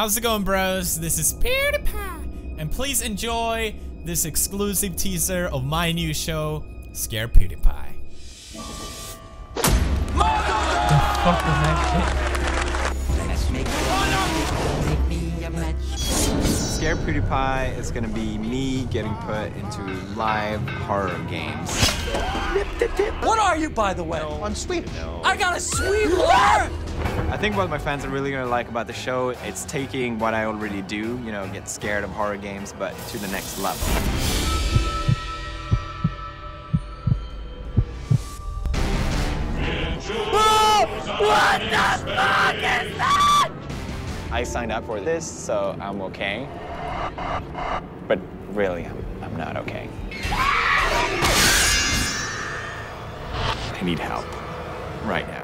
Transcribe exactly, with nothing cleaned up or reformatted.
How's it going, bros? This is PewDiePie, and please enjoy this exclusive teaser of my new show, Scare PewDiePie. What the fuck is that shit? Let's make, oh, no. Make me a match. Scare PewDiePie is gonna be me getting put into live horror games. What are you, by the way? No, I'm sweet. No. I got a sweet lure! I think what my fans are really gonna like about the show, it's taking what I already do, you know, get scared of horror games, but to the next level. Oh, what the fuck is that? I signed up for this, so I'm okay. But really, I'm, I'm not okay. I need help right now.